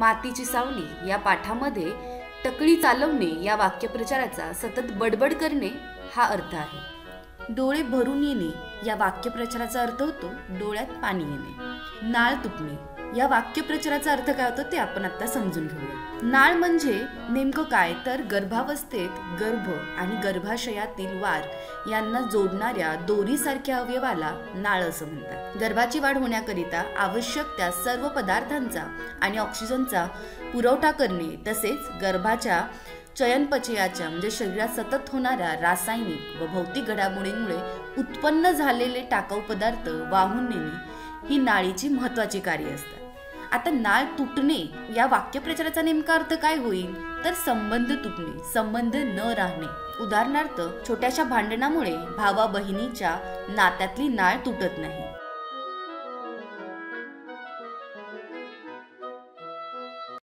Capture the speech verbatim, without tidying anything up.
मातीची सावली या पाठामध्ये टकळी चालवणे या वाक्यप्रचाराचा सतत बडबड करणे हा अर्थ आहे। डोळे भरून येणे या वाक्यप्रचाराचा अर्थ होतो डोळ्यात पाणी येणे। नाळ तुटणे या वाक्यप्रचाराचा अर्थ काय होतो ते आपण आता समजून घेऊया। नाळ म्हणजे नेमकं काय तर गर्भावस्थेत गर्भ आणि गर्भाशयातील वार यांना जोडणाऱ्या दोरीसारख्या अवयवाला नाळ असं म्हणतात। गर्भाची वाढ होण्याकरिता आवश्यक त्या सर्व पदार्थांचा आणि ऑक्सिजनचा पुरवठा करणे तसेच गर्भाच्या चयनपचयाच्या म्हणजे शरीरात सतत होणाऱ्या रासायनिक व भौतिक घडामोडींमुळे उत्पन्न झालेले टाकाऊ पदार्थ वाहून नेणे ही नाळीची महत्त्वाची कार्य असतात। आता नाळ तुटणे या वाक्यप्रचाराचा नेमका अर्थ काय होईल तर संबंध तुटणे, संबंध न राहणे। उदाहरणार्थ छोट्याशा भांडणामुळे भावा बहिणीच्या नात्यातली नाळ तुटत नाही